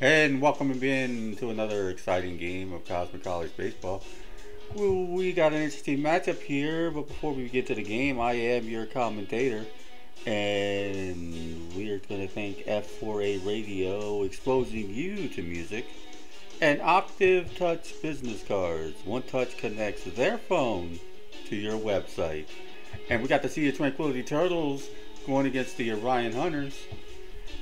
And welcome again to another exciting game of Cosmic College Baseball. We got an interesting matchup here, but before we get to the game, I am your commentator, and we are going to thank F4A Radio, exposing you to music, and Octave Touch business cards. One touch connects their phone to your website. And we got the Sea of Tranquility Turtles going against the Orion Hunters.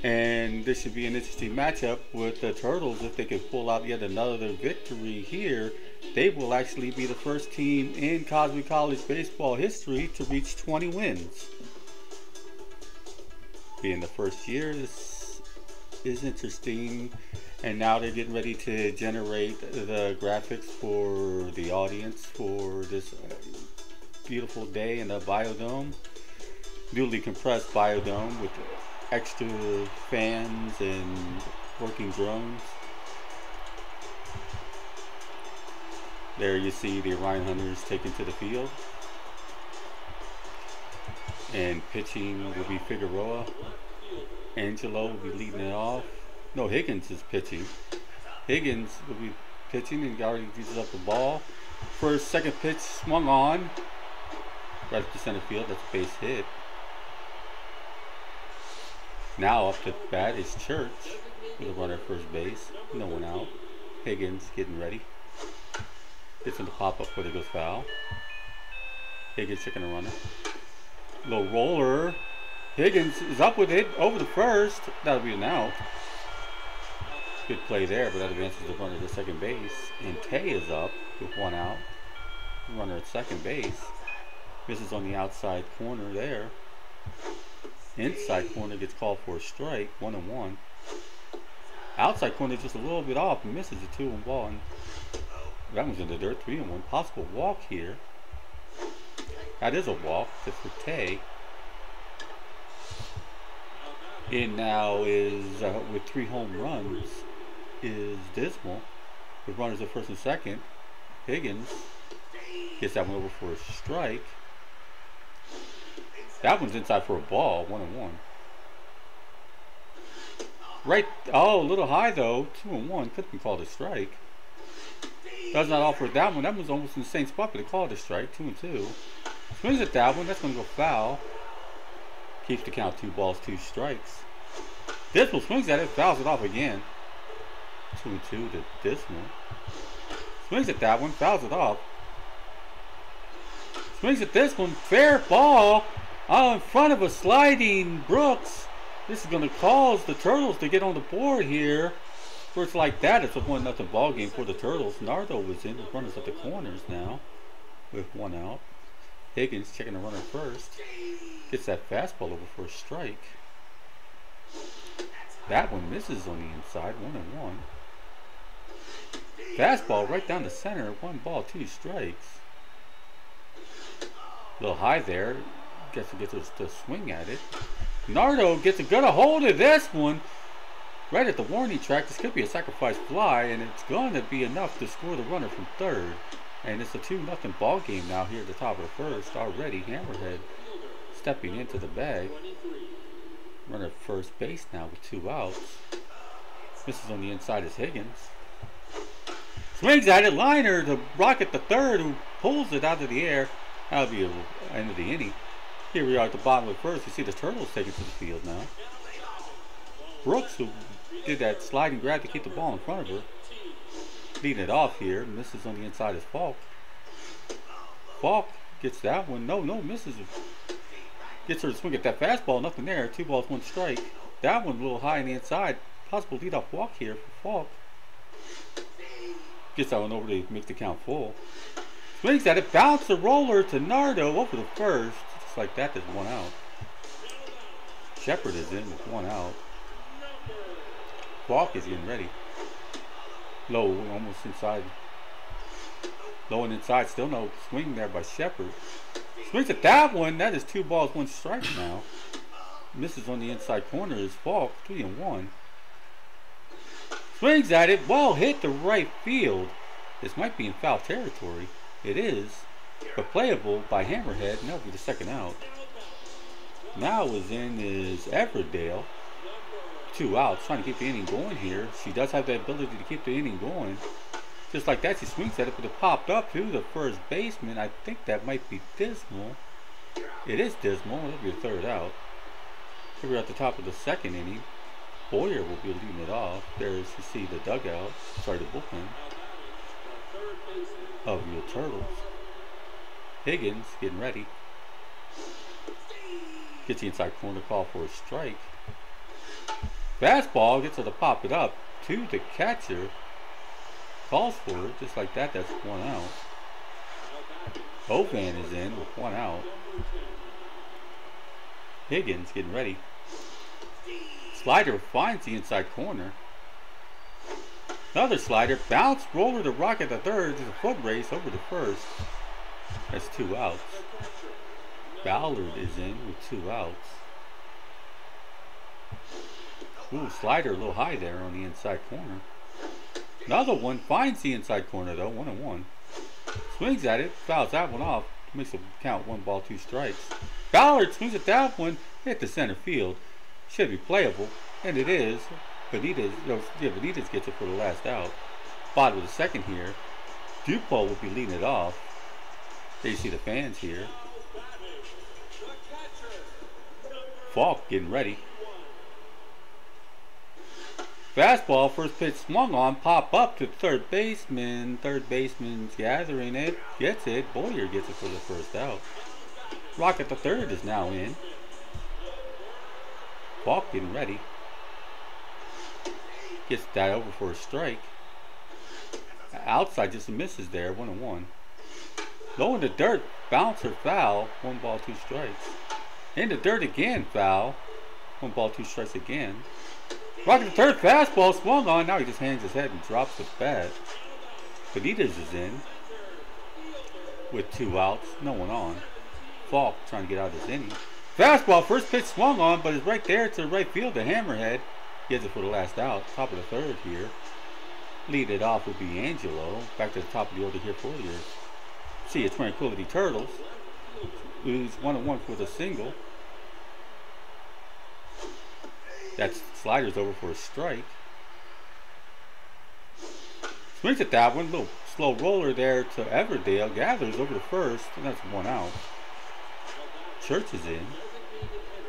And this should be an interesting matchup with the Turtles. If they can pull out yet another victory here, they will actually be the first team in Cosmic College Baseball history to reach 20 wins. Being the first year, this is interesting. And now they're getting ready to generate the graphics for the audience for this beautiful day in the Biodome. Newly compressed Biodome with extra fans and working drones. There you see the Orion Hunters taken to the field. And pitching will be Figueroa. Angelo will be leading it off. No, Higgins is pitching. Higgins will be pitching and already uses up the ball. First, second pitch swung on. Right to center field, that's a base hit. Now up to bat is Church with a runner at first base. No one out. Higgins getting ready. It's in the pop-up where it goes foul. Higgins taking a runner. Little roller. Higgins is up with it over the first. That'll be an out. Good play there, but that advances the runner to second base. And Tay is up with one out. Runner at second base. Misses on the outside corner there. Inside corner gets called for a strike, 1-1. Outside corner just a little bit off and misses a 2-1 ball. And that one's in the dirt, 3-1. Possible walk here. That is a walk for Tay. In now is, with 3 home runs, is Dismal. With runners at first and second, Higgins gets that one over for a strike. That one's inside for a ball, 1-1. Right, oh, a little high though, 2-1, could be called a strike. Does not offer that one. That one's almost in the same spot, but they called a strike, 2-2. Swings at that one, that's gonna go foul. Keeps the count 2 balls, 2 strikes. Dismal swings at it, fouls it off again. 2-2 to Dismal. Swings at that one, fouls it off. Swings at this one, fair ball. Out in front of a sliding Brooks. This is going to cause the Turtles to get on the board here. First like that, it's a 1-0 ball game for the Turtles. Nardo was in the runners at the corners now with 1 out. Higgins checking the runner first. Gets that fastball over for a strike. That one misses on the inside, 1-1. Fastball right down the center, 1 ball, 2 strikes. A little high there. Gets to get to swing at it. Nardo gets a good hold of this one. Right at the warning track. This could be a sacrifice fly, and it's going to be enough to score the runner from third. And it's a 2-0 ball game now here at the top of the first already. Hammerhead stepping into the bag. Runner at first base now with 2 outs. Misses on the inside is Higgins. Swings at it. Liner to Rocket the third, who pulls it out of the air. That'll be the end of the inning. Here we are at the bottom of the first. You see the Turtles taking to the field now. Brooks, who did that sliding grab to keep the ball in front of her, leading it off here. Misses on the inside is Falk. Falk gets that one. No, misses. Gets her to swing at that fastball. Nothing there. 2 balls, 1 strike. That one a little high on the inside. Possible leadoff walk here for Falk. Gets that one over to make the count full. Swings at it, bounce the roller to Nardo over the first. Just like that, there's 1 out. Shepard is in with 1 out. Falk is getting ready. Low, almost inside. Low and inside, still no swing there by Shepard. Swings at that one, that is 2 balls, 1 strike now. Misses on the inside corner is Falk, 3-1. Swings at it, ball hit the right field. This might be in foul territory. It is, but playable by Hammerhead, and that'll be the 2nd out. Now is in is Everdale. two outs, trying to keep the inning going here. She does have the ability to keep the inning going. Just like that, she swings at it, but it popped up to the first baseman. I think that might be Dismal. It is Dismal. It'll be a third out. Here we're at the top of the second inning. Boyer will be leading it off. There's, you see, the dugout. Sorry, the bullpen of your Turtles. Higgins getting ready. Gets the inside corner, call for a strike. Fastball, gets her to pop it up to the catcher. Calls for it, just like that, that's one out. Hovan is in with one out. Higgins getting ready. Slider finds the inside corner. Another slider, bounce, roller to rocket the third. There's a foot race over the first. That's two outs. Ballard is in with two outs. Ooh, slider a little high there on the inside corner. Another one finds the inside corner though, 1-1. Swings at it, fouls that one off. Makes a count 1-2 strikes. Ballard swings at that one, hit the center field. Should be playable, and it is. Benitez gets it for the last out. Bottom of the second here. Dupont will be leading it off. There you see the fans here. Falk getting ready. Fastball, first pitch swung on, pop up to third baseman. Third baseman's gathering it, gets it. Boyer gets it for the first out. Rocket the third is now in. Falk getting ready. Gets that over for a strike. Outside just misses there, 1-1. Low in the dirt, bouncer foul, 1-2 strikes. In the dirt again, foul, 1-2 strikes again. Rocket the third, fastball swung on, now he just hangs his head and drops the bat. Benitez is in with two outs, no one on. Falk trying to get out of his inning. Fastball, first pitch swung on, but it's right there to the right field, the hammerhead. Gets it for the last out, top of the third here. Lead it off would be Angelo. Back to the top of the order here for you. See, it's Tranquility Turtles. Lose 1-1 with a single. That slider's over for a strike. Swings at that one, little slow roller there to Everdale. Gathers over the first, and that's one out. Church is in.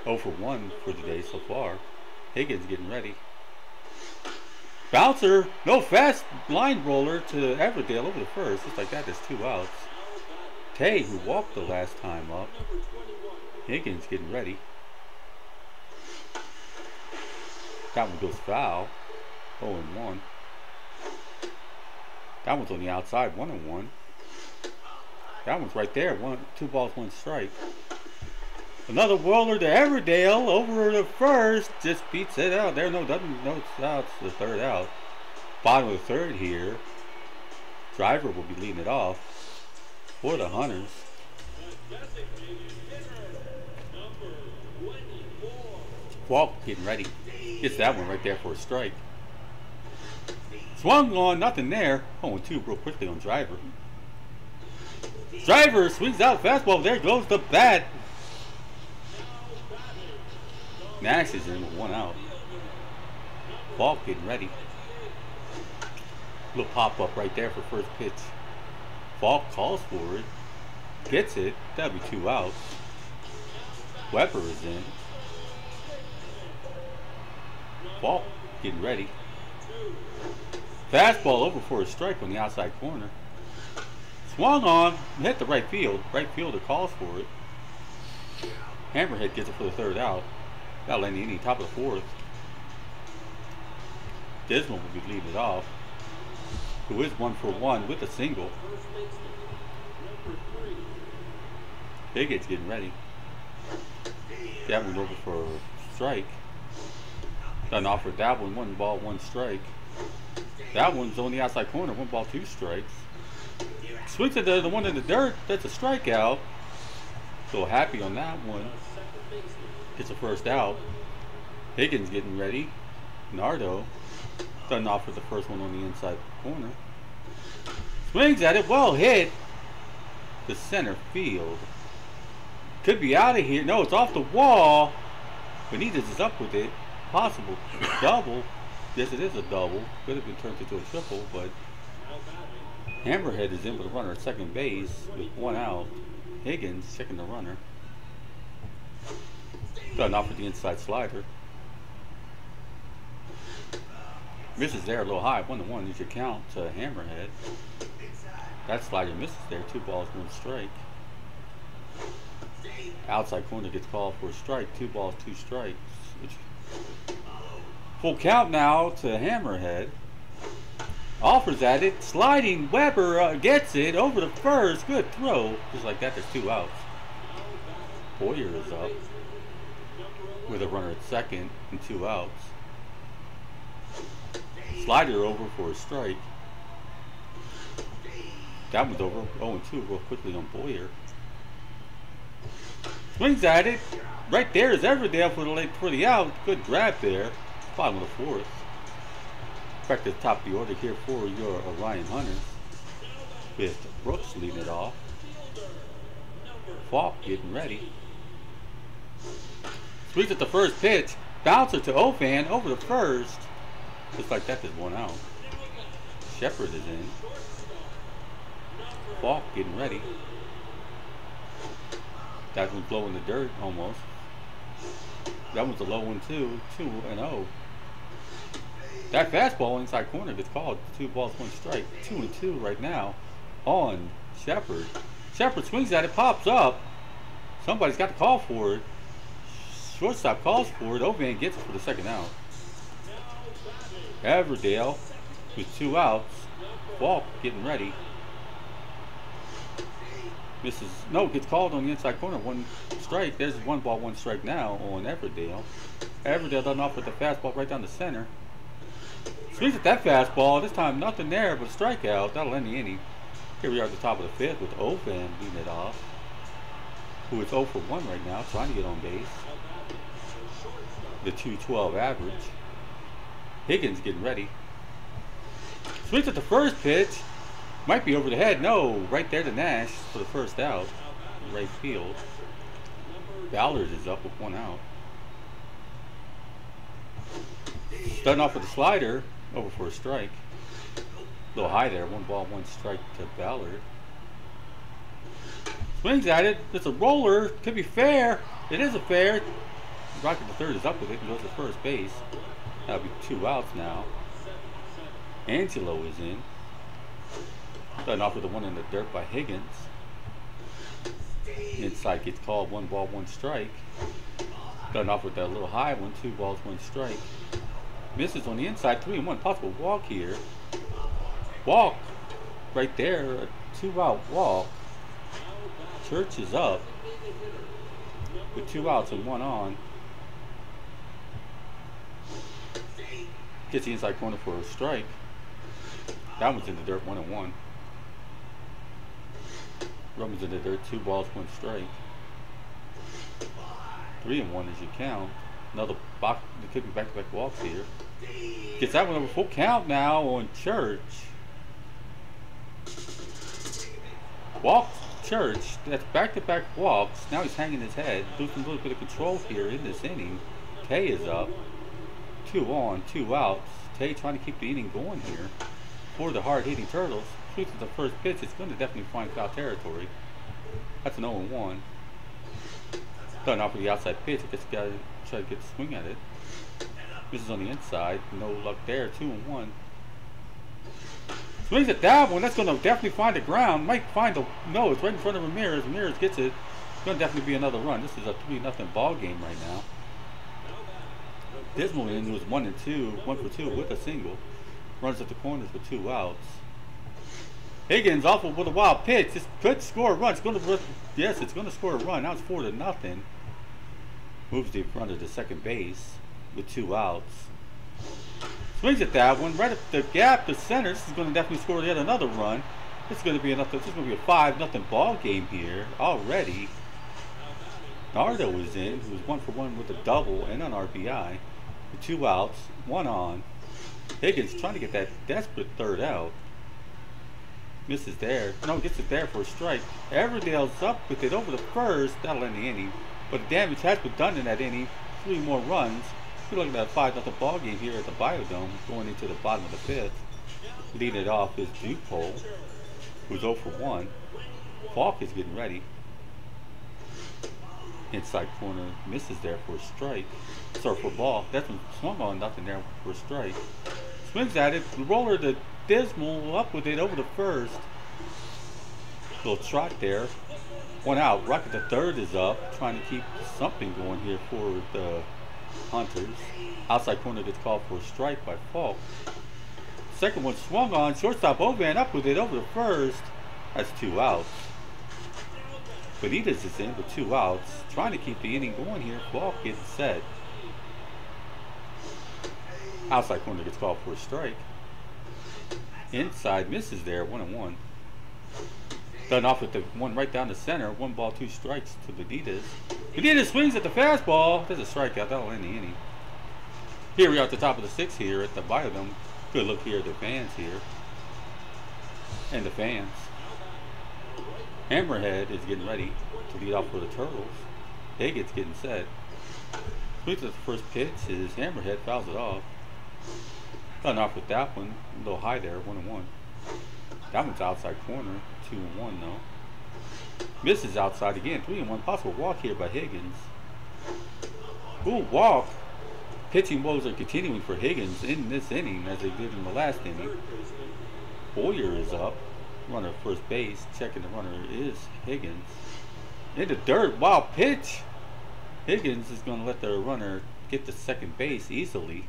0 for 1 for the day so far. Higgins getting ready. Bouncer, no fast blind roller to Everdale over the first. Just like that, there's two outs. Tay, who walked the last time up. Higgins getting ready. That one goes foul. 0-1. That one's on the outside, 1-1. That one's right there, 2-1 strike. Another roller to Everdale over the first, just beats it out there. No outs, the third out. Bottom of the third here. Driver will be leading it off for the Hunters. Falk getting ready. Gets that one right there for a strike. Swung on, nothing there. 0-2 real quickly on Driver. Driver swings out fastball. There goes the bat. Nash is in with one out. Falk getting ready. Little pop up right there for first pitch. Falk calls for it. Gets it. That'll be two outs. Weber is in. Falk getting ready. Fastball over for a strike on the outside corner. Swung on. Hit the right field. Right fielder calls for it. Hammerhead gets it for the third out. That'll end the inning, top of the fourth. Dismal will be leading it off, who is 1-for-1 with a single. Biggett's getting ready. That one over for a strike. Done offered that one, 1-1 strike. That one's on the outside corner, 1-2 strikes. Swings at the one in the dirt, that's a strikeout. So happy on that one. Gets a first out. Higgins getting ready. Nardo doesn't offer the first one on the inside corner. Swings at it. Well hit. The center field. Could be out of here. No, it's off the wall. Benitez is up with it. possible. Double. Yes, it is a double. Could have been turned into a triple, but Hammerhead is in with a runner at second base with one out. Higgins checking the runner. Starting off with the inside slider. Misses there a little high. 1-1 is your count to Hammerhead. That slider misses there. 2 balls, 1 strike. Outside corner gets called for a strike. 2 balls, 2 strikes. Full count now to Hammerhead. Offers at it. Sliding Weber gets it over the first. Good throw. Just like that, there's 2 outs. Boyer is up with a runner at second and 2 outs. Slider over for a strike. That one's over. 0-2 real quickly on Boyer. Swings at it. Right there is Everdale for the out. Good grab there. Bottom of the fourth. Back to the top of the order here for your Orion Hunters, with Brooks leading it off. Falk getting ready. Swings at the first pitch. Bouncer to Ofan over the first. Looks like that is 1 out. Shepard is in. Falk getting ready. That one's low in the dirt almost. That one's a low 1-2. 2-0. That fastball inside corner gets called. 2 balls, 1 strike. 2-2 right now on Shepard. Shepard swings at it, pops up. Somebody's got to call for it. Shortstop calls for it. Ovan gets it for the second out. Everdale with 2 outs. Falk getting ready. Misses. No, gets called on the inside corner. 1 strike. There's 1 ball, 1 strike now on Everdale. Everdale doesn't offer the fastball right down the center. Swings at that fastball. This time nothing there but a strikeout. That'll end the inning. Here we are at the top of the fifth with Ofan beating it off, who is 0 for 1 right now, trying to get on base. The 2.12 average. Higgins getting ready. Swings at the first pitch. Might be over the head. No, right there to Nash for the first out. Right field. Ballard is up with 1 out. Starting off with a slider. Over for a strike. A little high there. 1 ball, 1 strike to Ballard. Swings at it. It's a roller. Could be fair. It is a fair. Rocket the third is up with it and goes to first base. That'll be 2 outs now. Angelo is in. Starting off with the 1 in the dirt by Higgins. Inside gets called. 1 ball, 1 strike. Starting off with that little high 1. 2 balls, 1 strike. Misses on the inside. 3-1. Possible walk here. Walk right there. A 2-out walk. Church is up with 2 outs and 1 on. Gets the inside corner for a strike. That one's in the dirt. 1-1. Rubbins in the dirt. 2 balls, 1 strike. 3-1 as you count. Another box. It could be back-to-back walks here. Gets that one over. Full count now on Church. Walk Church. That's back-to-back walks. Now he's hanging his head. Losing a little bit of control here in this inning. Tay is up. 2 on, 2 outs. Tay trying to keep the inning going here for the hard-hitting Turtles. Shoots at the first pitch. It's going to definitely find foul territory. That's an 0-1. Starting off with the outside pitch. I guess you got to try to get a swing at it. This is on the inside. No luck there. 2-1. Swings at that one. That's going to definitely find the ground. Might find the... No, it's right in front of Ramirez. Ramirez gets it. It's going to definitely be another run. This is a 3-0 ball game right now. Dismal in was 1-2. 1 for 2 with a single. Runs at the corners with 2 outs. Higgins off with a wild pitch. This could score a run. It's going to, yes, it's going to score a run. Now it's 4-0. Moves the runner to second base with 2 outs. Swings at that one. Right at the gap to center. This is going to definitely score yet another run. This is going to be enough. This is going to be a 5-0 ball game here already. Nardo is in, who's 1 for 1 with a double and an RBI with 2 outs, 1 on. Higgins trying to get that desperate third out. Misses there. No, gets it there for a strike. Everdale's up with it over the first. That'll end the inning. But the damage has been done in that inning. 3 more runs. We're looking at a 5-0 ball game here at the Biodome, going into the bottom of the fifth. Leading it off is Dupole, who's 0 for 1. Falk is getting ready. Inside corner, misses there for a strike. Sorry, for a ball. That's been swung on, nothing there for a strike. Swings at it, roller to Dismal, up with it over the first. Little trot there. One out. Rocket the third is up, trying to keep something going here for the Hunters. Outside corner gets called for a strike by Falk. Second one swung on, shortstop Ovan up with it over the first. That's two outs. Benitez is in with two outs, trying to keep the inning going here. Ball gets set. Outside corner gets called for a strike. Inside misses there, 1-1. Done off with the one right down the center. One ball, two strikes to Benitez. Benitez swings at the fastball. There's a strikeout. That'll end the inning. Here we are at the top of the sixth here at the Biodome. Good look here at the fans here. And the fans. Hammerhead is getting ready to lead off for the Turtles. Higgett's getting set. Swings at the first pitch is Hammerhead, fouls it off. Done off with that one. A little high there, 1-1. That one's outside corner, 2-1 though. Misses outside again, 3-1. Possible walk here by Higgins. Good walk. Pitching woes are continuing for Higgins in this inning as they did in the last inning. Boyer is up. Runner first base, checking the runner is Higgins. In the dirt, wild pitch. Higgins is going to let the runner get to second base easily.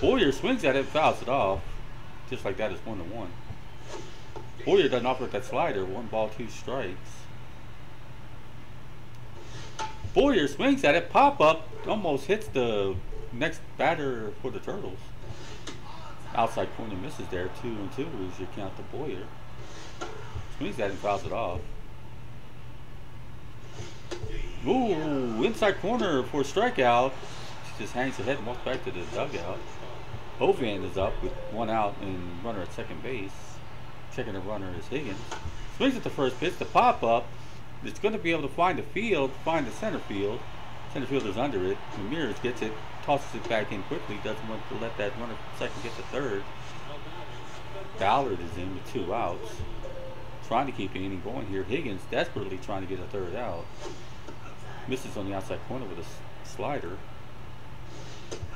Boyer swings at it, fouls it off. Just like that is 1-1. Boyer doesn't offer that slider, one ball, two strikes. Boyer swings at it, pop up, almost hits the next batter for the Turtles. Outside corner misses there, 2-2 is your count to Boyer. Swings at it and fouls it off. Ooh, inside corner for a strikeout. She just hangs her head and walks back to the dugout. Hovan is up with one out and runner at second base. Checking the runner is Higgins. Swings at the first pitch, the pop up. It's going to be able to find the field, find the center field. Center fielder's under it. Ramirez gets it, tosses it back in quickly. Doesn't want to let that runner from second get to third. Ballard is in with two outs. Trying to keep the inning going here. Higgins desperately trying to get a third out. Misses on the outside corner with a slider.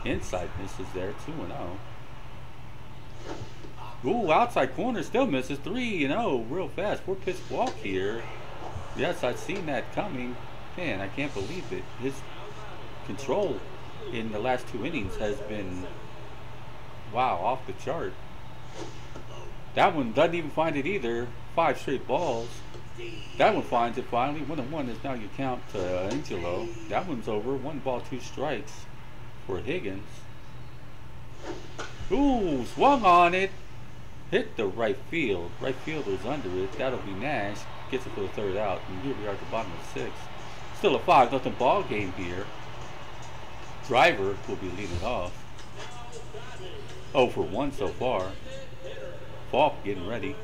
Inside misses there, 2-0. Ooh, outside corner still misses, 3-0 real fast. Four pitch walk here. Yes, I've seen that coming. Man, I can't believe it. His control in the last two innings has been, wow, off the chart. That one doesn't even find it either. Five straight balls. That one finds it finally. 1-1 is now your count to Angelo. That one's over. One ball, two strikes for Higgins. Ooh, swung on it. Hit the right field. Right fielder's under it. That'll be Nash. Gets it for the third out, and here we are at the bottom of the sixth. Still a 5-0 ball game here. Driver will be leading off. 0 for 1 so far. Falk getting ready.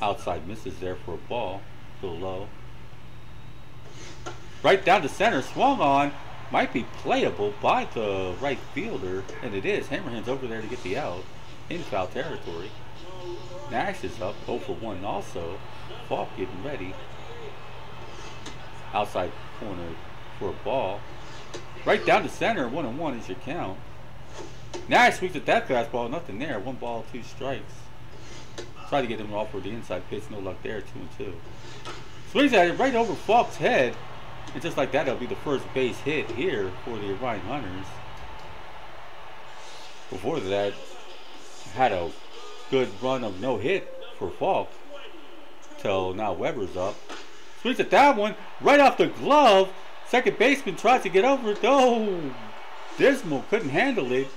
Outside misses there for a ball. A little low. Right down the center, swung on. Might be playable by the right fielder, and it is. Hammerhand's over there to get the out in foul territory. Nash is up, 0 for 1 also. Falk getting ready. Outside corner for a ball. Right down the center, 1-1 is your count. Nash sweeps at that fastball, nothing there. One ball, two strikes. Try to get him off for the inside pitch, no luck there, 2-2. Swings at it right over Falk's head. And just like that, that'll be the first base hit here for the Orion Hunters. Before that, had a good run of no hit for Falk. Till now Weber's up. Swings at that one. Right off the glove. Second baseman tries to get over it. Oh, Dismal couldn't handle it.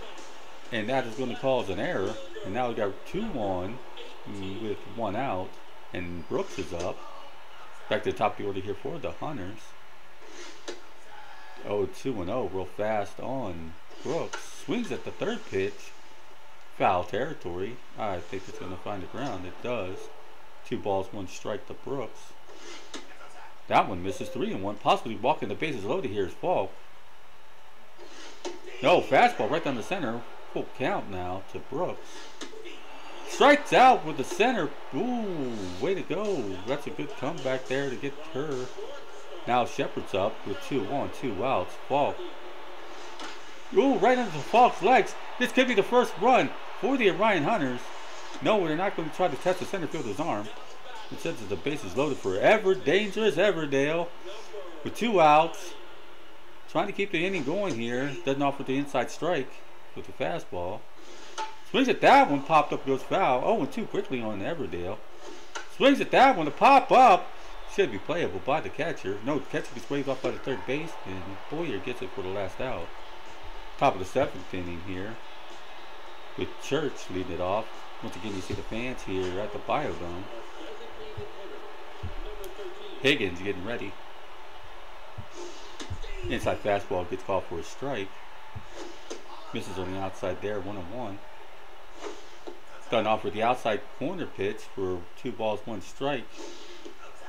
And that is going to cause an error. And now we got two on with one out. And Brooks is up. Back to the top of the order here for the Hunters. Oh, 2-0 real fast on Brooks. Swings at the third pitch. Foul territory. I think it's going to find the ground. It does. Two balls, one strike to Brooks. That one misses. 3-1. Possibly walking the bases loaded here is ball. No, fastball right down the center. Full count now to Brooks. Strikes out with the center. Ooh, way to go. That's a good comeback there to get her. Now Shepard's up with 2-1, 2 outs. Falk. Ooh, right into Falk's legs. This could be the first run for the Orion Hunters. No, they're not going to try to test the center fielder's arm. Instead, the base is loaded for Everett. Dangerous Everdale with 2 outs. Trying to keep the inning going here. Doesn't offer the inside strike with the fastball. Swings at that one. Popped up, goes foul. 0-2 quickly on Everdale. Swings at that one to pop up. Should be playable by the catcher. No, the catcher gets waved off by the third base, and Boyer gets it for the last out. Top of the 7th inning here, with Church leading it off. Once again, you see the fans here at the Biodome. Higgins getting ready. Inside fastball gets called for a strike. Misses on the outside there, 1-1. Done off with the outside corner pitch for 2 balls, 1 strike.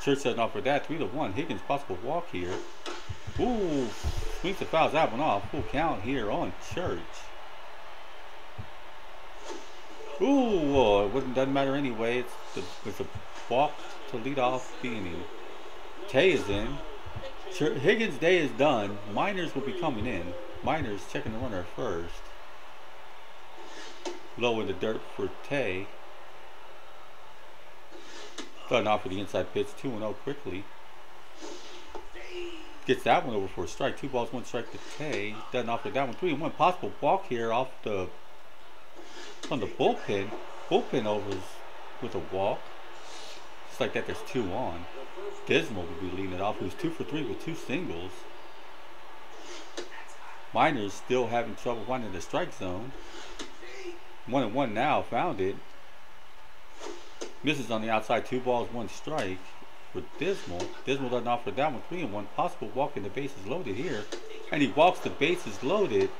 Church doesn't offer that, 3-1. Higgins possible walk here. Ooh, swings the fouls that one off. Full count here on Church. Ooh, well, it doesn't matter anyway. It's a walk to lead off the inning. Tay is in. Higgins' day is done. Miners will be coming in. Miners checking the runner first. Low in the dirt for Tay. Starting off with the inside pitch, 2-0 quickly. Gets that one over for a strike. 2 balls, 1 strike to Tay. Doesn't offer that one. 3-1. Possible walk here off the on the bullpen. Bullpen overs with a walk. Just like that, there's 2 on. Dismal will be leading it off. Who's 2 for 3 with 2 singles. Miners still having trouble finding the strike zone. 1-1 now. Found it. Misses on the outside, 2 balls, 1 strike for Dismal. Dismal doesn't offer that one. 3-1. Possible walk in the bases loaded here. And he walks the bases loaded.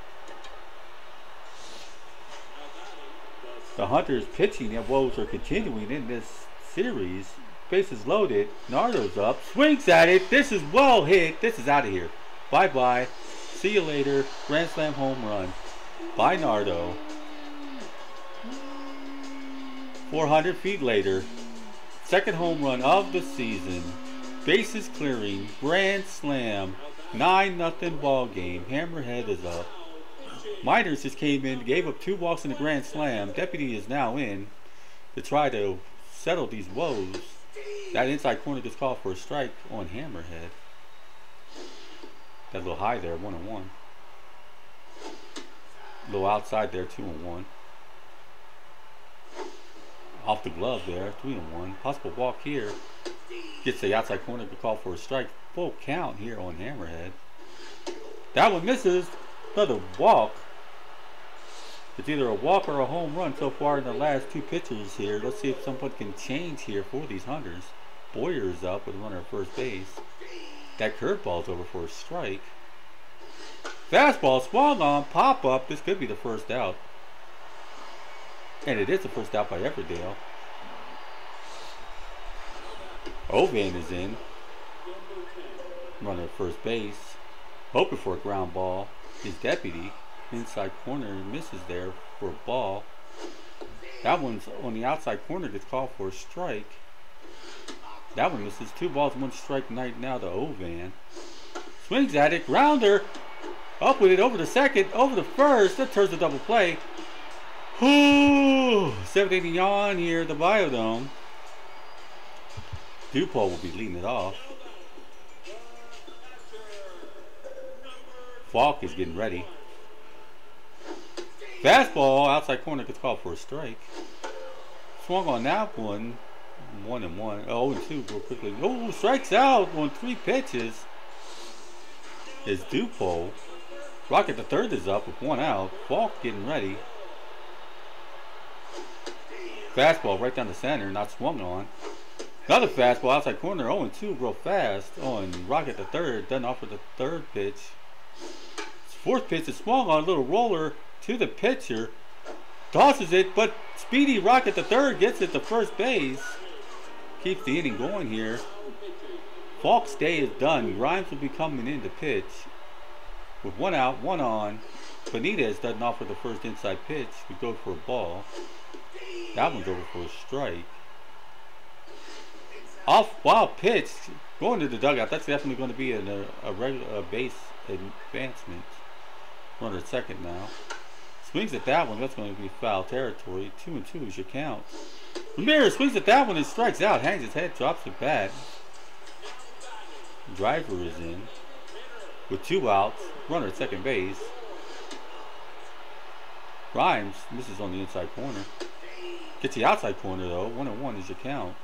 The Hunters pitching and woes are continuing in this series. Bases loaded. Nardo's up. Swings at it. This is well hit. This is out of here. Bye-bye. See you later. Grand slam home run by Nardo. 400 feet later, 2nd home run of the season, bases clearing, grand slam, 9-0 ball game. Hammerhead is up. Miners just came in, gave up 2 walks in the grand slam. Deputy is now in to try to settle these woes. That inside corner gets called for a strike on Hammerhead. That little high there, 1-1. Little outside there, 2-1. Off the glove there, 3-1. Possible walk here. Gets the outside corner to call for a strike. Full count here on Hammerhead. That one misses. Another walk. It's either a walk or a home run so far in the last 2 pitches here. Let's see if someone can change here for these Hunters. Boyer's up with a runner at first base. That curveball's over for a strike. Fastball swung on, pop up. This could be the first out. And it is the first out by Everdale. Ovan is in. Runner at first base. Hoping for a ground ball. His deputy. Inside corner misses there for a ball. That one's on the outside corner. Gets called for a strike. That one misses. 2 balls, 1 strike night now to Ovan. Swings at it. Grounder. Up with it. Over the second. Over the first. That turns the double play. Ooh, 780 on here at the Biodome. Dupont will be leading it off. Falk is getting ready. Fastball, outside corner gets called for a strike. Swung on that one. 1-1. 0-2 real quickly. Oh, strikes out on 3 pitches. It's Dupont. Rocket the third is up with 1 out. Falk getting ready. Fastball right down the center, not swung on. Another fastball outside corner, 0-2 real fast on Rocket the third. Doesn't offer the third pitch. 4th pitch is swung on, a little roller to the pitcher. Tosses it, but speedy Rocket the third gets it to first base. Keeps the inning going here. Falk's day is done. Grimes will be coming in to pitch. With one out, one on, Benitez doesn't offer the first inside pitch. We go for a ball. That one's over for a strike. Off wild pitch, going to the dugout. That's definitely going to be a base advancement. Runner at second now. Swings at that one. That's going to be foul territory. 2-2 is your count. Ramirez swings at that one and strikes out. Hangs his head, drops the bat. Driver is in. With two outs, runner at second base. Grimes misses on the inside corner. Gets the outside corner though. 1-1 is your count.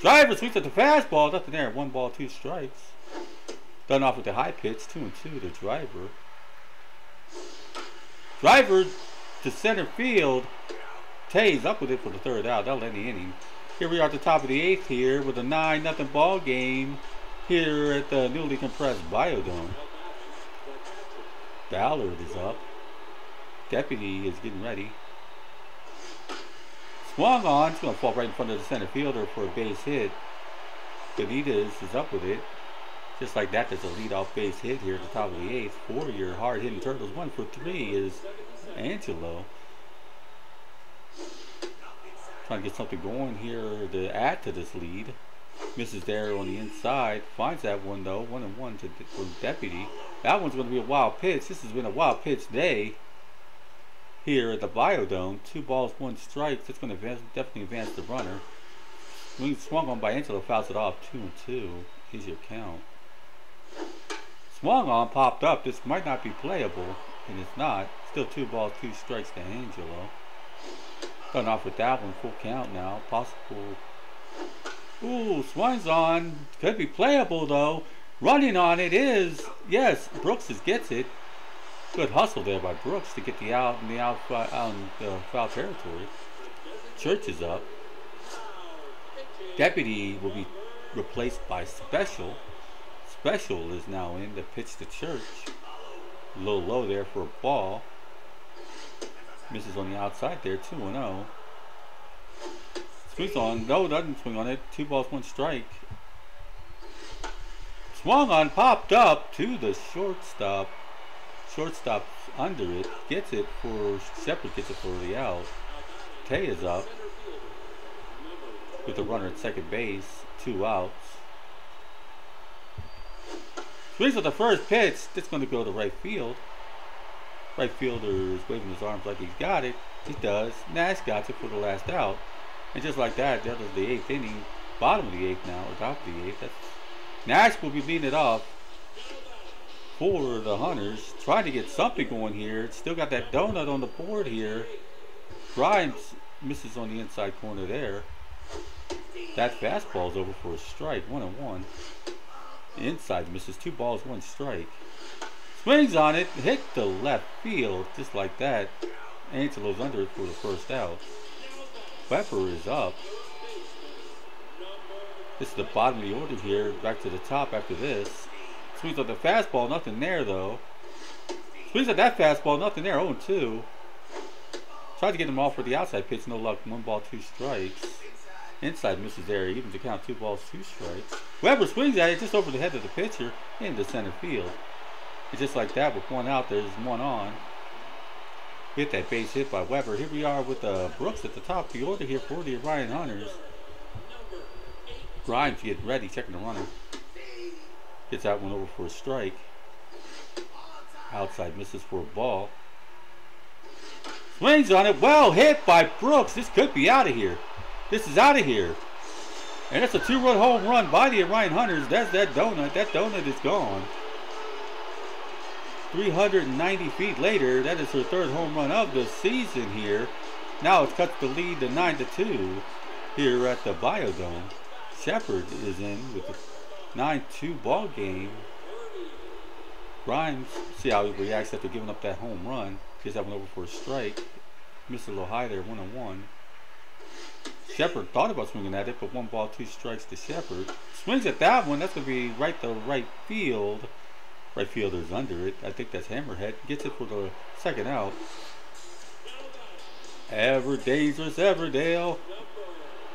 Driver swings at the fastball. Nothing there. 1 ball, 2 strikes. Done off with the high pitch. 2-2 to Driver. Driver to center field. Tays up with it for the third out. That'll end the inning. Here we are at the top of the eighth here with a 9-0 ball game here at the newly compressed Biodome. Ballard is up. Deputy is getting ready. Swung on. It's going to fall right in front of the center fielder for a base hit. Benitez is up with it. Just like that, there's a leadoff base hit here at the top of the eighth. For your hard-hitting Turtles. 1 for 3 is Angelo. Trying to get something going here to add to this lead. Misses there on the inside. Finds that one though. 1-1 to from Deputy. That one's going to be a wild pitch. This has been a wild pitch day here at the Biodome. 2 balls, 1 strike. That's going to advance, definitely advance the runner. Swing swung on by Angelo, fouls it off. 2-2 is your count. Swung on, popped up. This might not be playable, and it's not. Still 2 balls, 2 strikes to Angelo. Done off with that one. Full count now. Possible. Ooh, swings on. Could be playable though. Running on it is. Yes, Brooks gets it. Good hustle there by Brooks to get the out in the foul territory. Church is up. Deputy will be replaced by Special. Special is now in to pitch to Church. A little low there for a ball. Misses on the outside there. 2-0. Swings on. No, doesn't swing on it. 2 balls, 1 strike. Swung on. Popped up to the shortstop. Shortstop under it. Gets it for Shepard. Gets it for the out. Tay is up with the runner at second base. 2 outs. Swings with the first pitch. It's going to go to right field. Right fielder is waving his arms like he's got it. He does. Nash got it for the last out. And just like that, that was the 8th inning. Bottom of the 8th now, or top of the 8th. Nash will be beating it off for the Hunters. Trying to get something going here. Still got that donut on the board here. Grimes misses on the inside corner there. That fastball's over for a strike. 1-1. Inside misses. 2 balls, 1 strike. Swings on it, hit the left field, just like that. Angelo's under it for the first out. Pfeffer is up. This is the bottom of the order here, back to the top after this. Swings on the fastball, nothing there though. Swings on that fastball, nothing there, 0-2. Tried to get him off for the outside pitch, no luck, 1 ball, 2 strikes. Inside misses there, even to count 2 balls, 2 strikes. Weber swings at it, just over the head of the pitcher, into center field. Just like that, with 1 out, there's 1 on. Hit that base hit by Weber. Here we are with Brooks at the top of the order here for the Orion Hunters. Grimes getting ready, checking the runner. Gets that one over for a strike. Outside misses for a ball. Swings on it, well hit by Brooks. This could be out of here. This is out of here. And it's a 2-run home run by the Orion Hunters. That's that donut. That donut is gone. 390 feet later, that is her third home run of the season here. Now it's cut the lead to 9-2 here at the Biodome. Shepard is in with a 9-2 ball game. Grimes, see how he reacts after giving up that home run. Gets that one over for a strike. Missed a little high there, 1-1. Shepard thought about swinging at it, but 1 ball, 2 strikes to Shepard. Swings at that one. That's going to be right to right field. Right fielder's under it. I think that's Hammerhead. Gets it for the second out. Ever dangerous Everdale.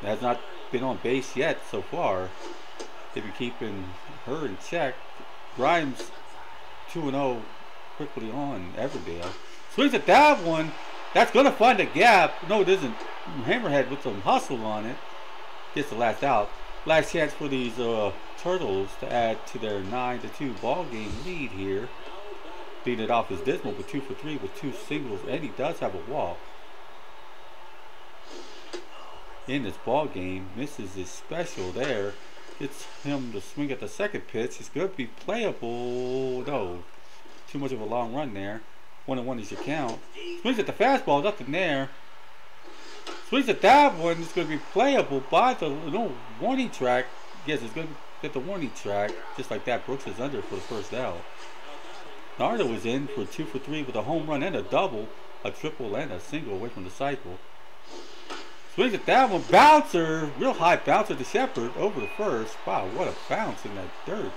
Has not been on base yet so far. they've been keeping her in check. Grimes 2-0 quickly on Everdale. Swings at that one. That's going to find a gap. No, it isn't. Hammerhead with some hustle on it. Gets the last out. Last chance for these Turtles to add to their 9-2 ball game lead here. Beat it off is Dismal with 2 for 3 with 2 singles, and he does have a walk in this ball game. Misses his special there. It's him to swing at the second pitch. It's going to be playable. No, too much of a long run there. 1-1 is your count. Swings at the fastball, nothing there. Swings at that one. It's going to be playable by the warning track. Yes, it's going to get the warning track. Just like that, Brooks is under for the first out. Nardo is in for 2 for 3 with a home run and a double, a triple and a single away from the cycle. Swings at that one. Bouncer. Real high bouncer to Shepherd over the first. Wow, what a bounce in that dirt.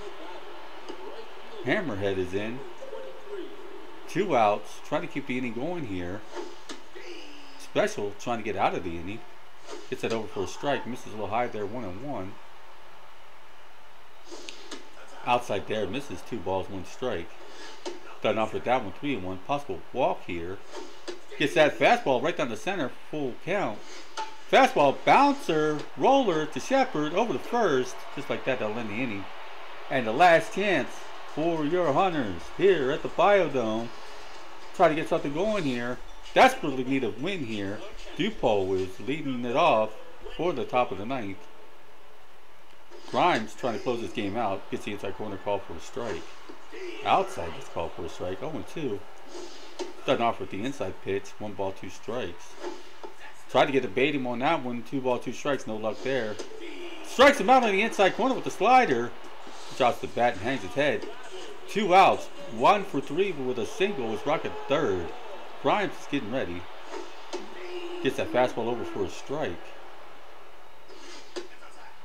Hammerhead is in. 2 outs. Trying to keep the inning going here. Special trying to get out of the inning. Gets that over for a strike. Misses a little high there. 1-1. Outside there. Misses 2 balls, 1 strike. Starting off with that one. 3-1. Possible walk here. Gets that fastball right down the center. Full count. Fastball bouncer. Roller to Shepherd over the first. Just like that, that'll end the inning. And the last chance for your Hunters here at the Biodome. Try to get something going here. Desperately need a win here. Dupo is leading it off for the top of the 9th. Grimes trying to close this game out. Gets the inside corner, call for a strike. Outside gets called for a strike. 0-2. Starting off with the inside pitch. 1 ball, 2 strikes. Tried to get a bait him on that one. 2 ball, 2 strikes. No luck there. Strikes him out on the inside corner with the slider. Drops the bat and hangs his head. 2 outs. 1 for 3 with a single. It's rocket third. Grimes is getting ready. Gets that fastball over for a strike. A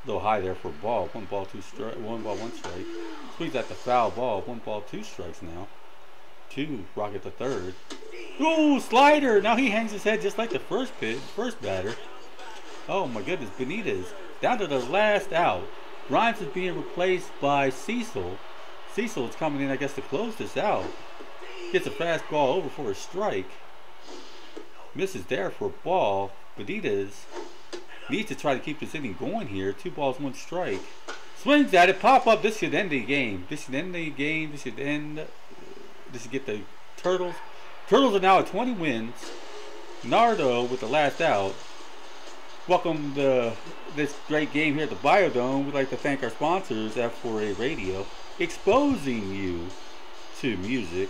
little high there for a ball. 1 ball, 1 strike. Swings at the foul ball. 1 ball, 2 strikes now. 2, rocket the third. Ooh, slider! Now he hangs his head just like the first batter. Oh my goodness, Benitez. Down to the last out. Grimes is being replaced by Cecil. Cecil is coming in, I guess, to close this out. Gets a fastball over for a strike. Misses there for a ball. Benitez needs to try to keep this inning going here. 2 balls, 1 strike. Swings at it, pop up. This should end the game. This should end the game. This should end. This should get the Turtles. Turtles are now at 20 wins. Nardo with the last out. Welcome to this great game here at the Biodome. We'd like to thank our sponsors, F4A Radio, exposing you to music,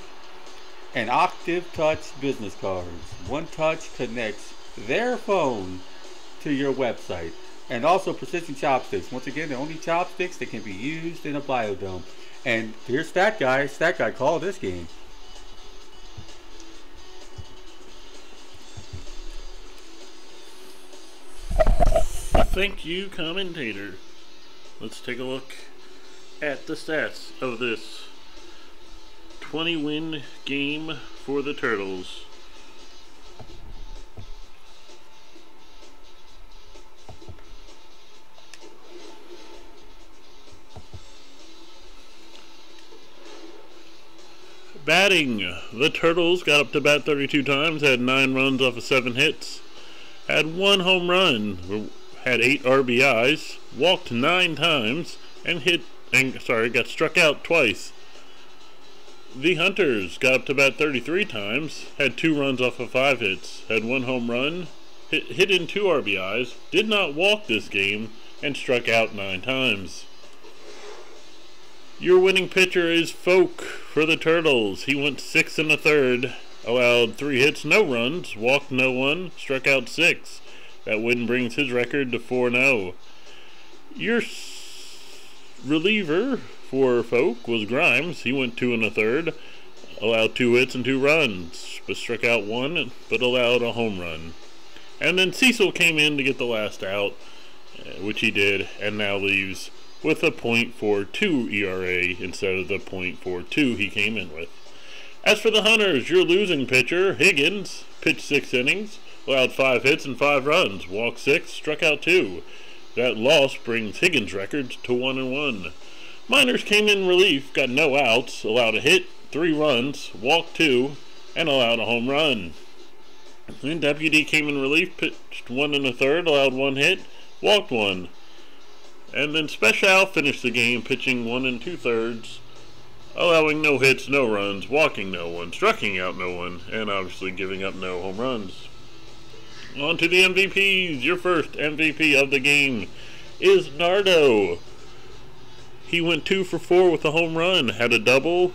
and Octave Touch business cards. One Touch connects their phone to your website. And also Precision Chopsticks. Once again, the only chopsticks that can be used in a Biodome. And here's Stat Guy. Stat Guy called this game. Thank you, commentator. Let's take a look at the stats of this 20-win game for the Turtles. Batting, the Turtles got up to bat 32 times, had 9 runs off of 7 hits, had 1 home run, had 8 RBIs, walked 9 times, and got struck out twice. The Hunters got up to bat 33 times, had 2 runs off of 5 hits, had 1 home run, hit in 2 RBIs, did not walk this game, and struck out 9 times. Your winning pitcher is Folk for the Turtles. He went 6 1/3, allowed 3 hits, no runs, walked no one, struck out 6. That win brings his record to 4-0. Your reliever for Folk was Grimes. He went 2 1/3, allowed 2 hits and 2 runs, but struck out 1, but allowed a home run. And then Cecil came in to get the last out, which he did, and now leaves with a .42 ERA instead of the .42 he came in with. As for the Hunters, your losing pitcher, Higgins, pitched 6 innings, allowed 5 hits and 5 runs, walked 6, struck out 2. That loss brings Higgins' record to 1-1. Miners came in relief, got no outs, allowed a hit, 3 runs, walked 2, and allowed a home run. Then WD came in relief, pitched 1 1/3, allowed 1 hit, walked 1. And then Special finished the game pitching 1 2/3, allowing no hits, no runs, walking no one, striking out no one, and obviously giving up no home runs. On to the MVPs. Your first MVP of the game is Nardo. He went 2 for 4 with a home run, had a double,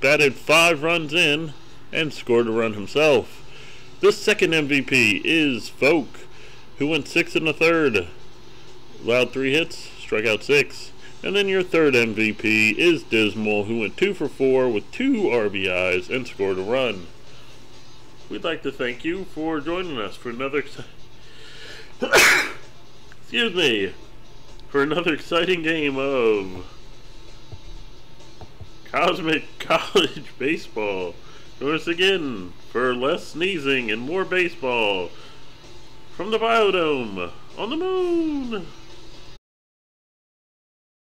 batted 5 runs in, and scored a run himself. The second MVP is Folk, who went 6 1/3, allowed 3 hits, struck out 6. And then your third MVP is Dismal, who went 2 for 4 with 2 RBIs and scored a run. We'd like to thank you for joining us for another exciting game of Cosmic College Baseball. Join us again for less sneezing and more baseball from the Biodome on the moon.